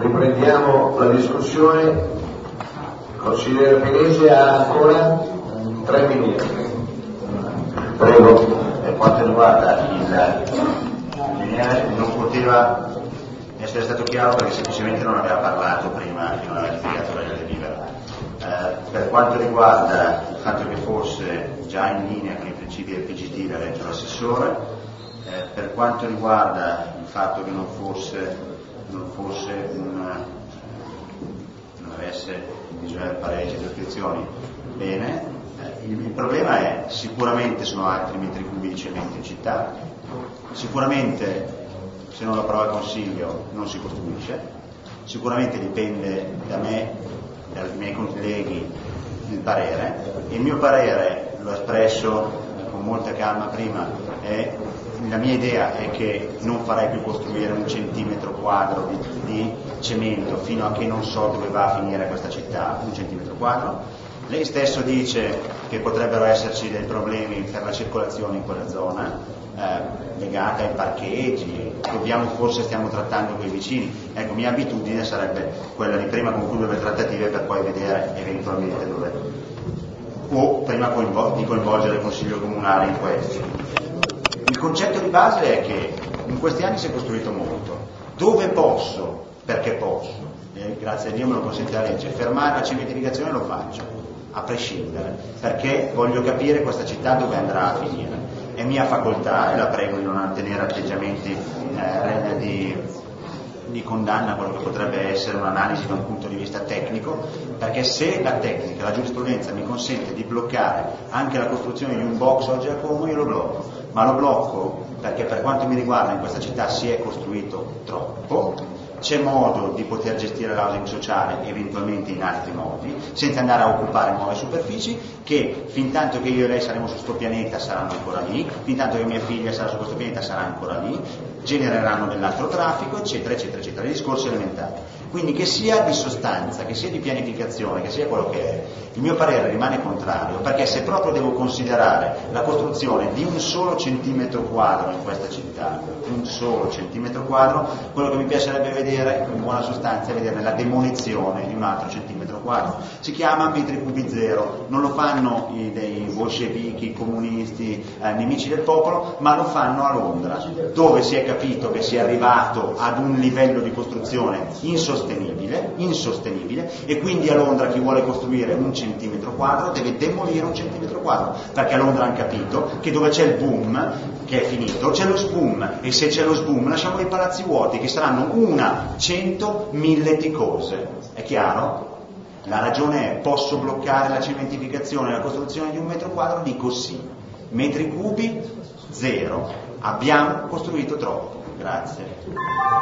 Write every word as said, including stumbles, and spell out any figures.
Riprendiamo la discussione. Il consigliere Pinese ha ancora tre minuti. Prego. Per quanto riguarda il lineare, non poteva essere stato chiaro perché semplicemente non aveva parlato prima e non aveva spiegato la linea libera. Eh, per quanto riguarda il fatto che fosse già in linea con i principi del P G T da leggere l'assessore, eh, per quanto riguarda il fatto che non fosse non fosse un non avesse bisogno di pareggi di iscrizioni, bene, eh, il, il problema è sicuramente sono altri metri cubi di cemento in città, sicuramente se non lo approva il Consiglio non si costruisce, sicuramente dipende da me, dai miei colleghi il parere, e il mio parere l'ho espresso con molta calma prima, è la mia idea è che non farei più costruire un centimetro quadro di, di cemento fino a che non so dove va a finire questa città, un centimetro quadro. Lei stesso dice che potrebbero esserci dei problemi per la circolazione in quella zona, eh, legata ai parcheggi, dobbiamo, forse stiamo trattando con i vicini. Ecco, mia abitudine sarebbe quella di prima concludere le trattative per poi vedere eventualmente dove, o prima coinvol- di coinvolgere il Consiglio Comunale in questo. Il concetto di base è che in questi anni si è costruito molto. Dove posso, perché posso, eh, grazie a Dio me lo consente la legge, fermare la cementificazione lo faccio, a prescindere, perché voglio capire questa città dove andrà a finire. È mia facoltà e la prego di non tenere atteggiamenti eh, di, di condanna a quello che potrebbe essere un'analisi da un punto di vista tecnico, perché se la tecnica, la giurisprudenza mi consente di bloccare anche la costruzione di un box oggi a Como, io lo blocco. Ma lo blocco perché per quanto mi riguarda in questa città si è costruito troppo, c'è modo di poter gestire l'housing sociale eventualmente in altri modi, senza andare a occupare nuove superfici, che fin tanto che io e lei saremo su questo pianeta saranno ancora lì, fin tanto che mia figlia sarà su questo pianeta sarà ancora lì, genereranno dell'altro traffico, eccetera, eccetera, eccetera, i discorsi elementari. Quindi che sia di sostanza, che sia di pianificazione, che sia quello che è, il mio parere rimane contrario, perché se proprio devo considerare la costruzione di un solo centimetro quadro in questa città, un solo centimetro quadro, quello che mi piacerebbe vedere in buona sostanza è vedere la demolizione di un altro centimetro quadro. Si chiama metri cubi zero, non lo fanno i, dei bolscevichi, comunisti, eh, nemici del popolo, ma lo fanno a Londra, dove si è capito che si è arrivato ad un livello di costruzione insostenibile, insostenibile, e quindi a Londra chi vuole costruire un centimetro quadro deve demolire un centimetro quadro, perché a Londra hanno capito che dove c'è il boom, che è finito, c'è lo sboom, e se c'è lo sboom lasciamo i palazzi vuoti, che saranno una, cento, mille Ticose. È chiaro? La ragione è: posso bloccare la cementificazione e la costruzione di un metro quadro? Dico sì. Metri cubi zero. Abbiamo costruito troppo. Grazie.